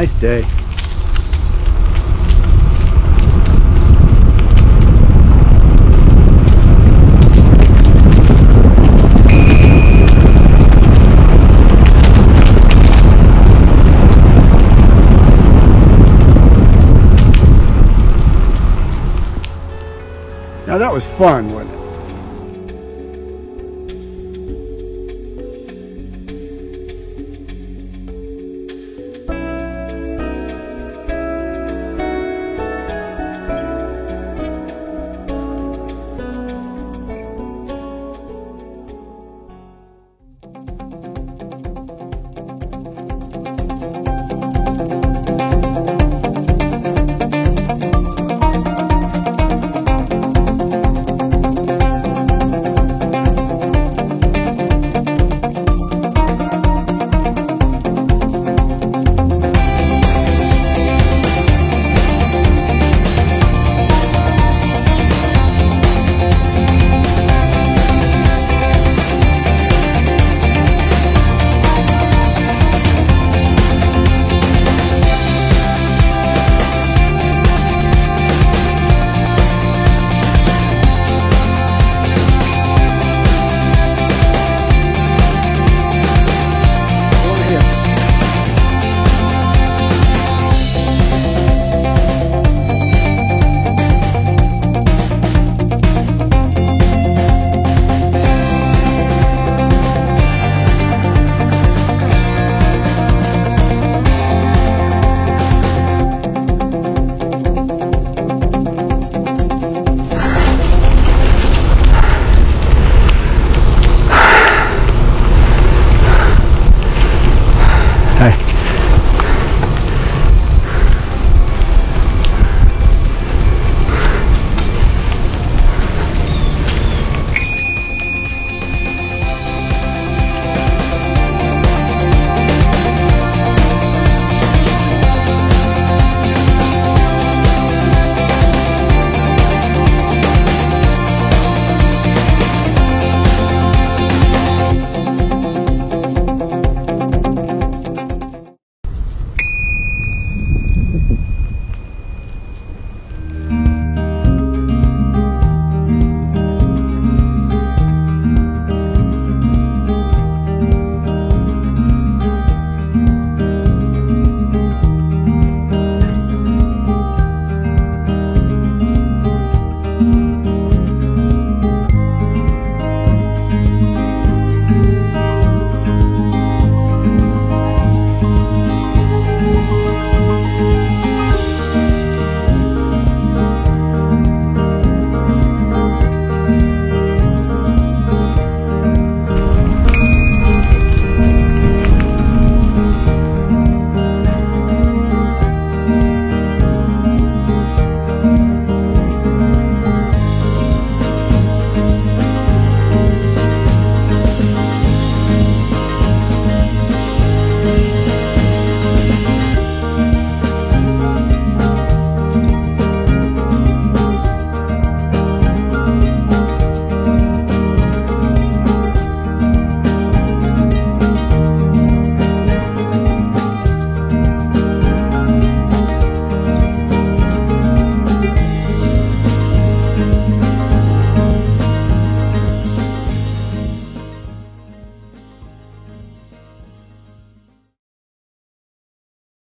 Nice day. Now that was fun, wasn't it?